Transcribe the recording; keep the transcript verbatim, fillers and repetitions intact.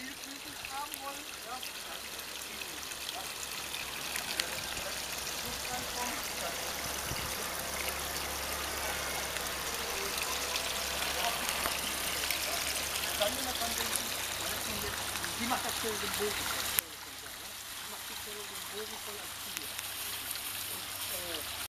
viel Flüssig haben wollen, ja, dann die macht das Fell den Bogen voll. Die macht die Fell den Bogen voll als Tier.